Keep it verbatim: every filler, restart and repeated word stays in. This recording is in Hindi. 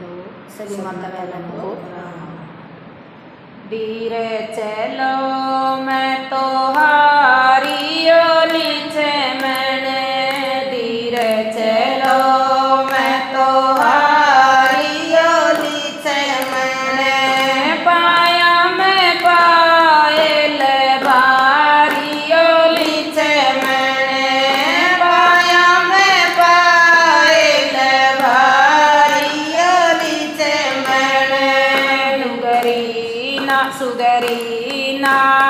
लो सलीमतलबो धीरे चलो मैं तो हारी ओली से मैंने धीरे चलो मैं तो हारी ओली से मैंने पाया मैं पायल भारी ओली से मैंने पाया मैं पायल भारी ओली से मैंने सुगरी ना सुगरी ना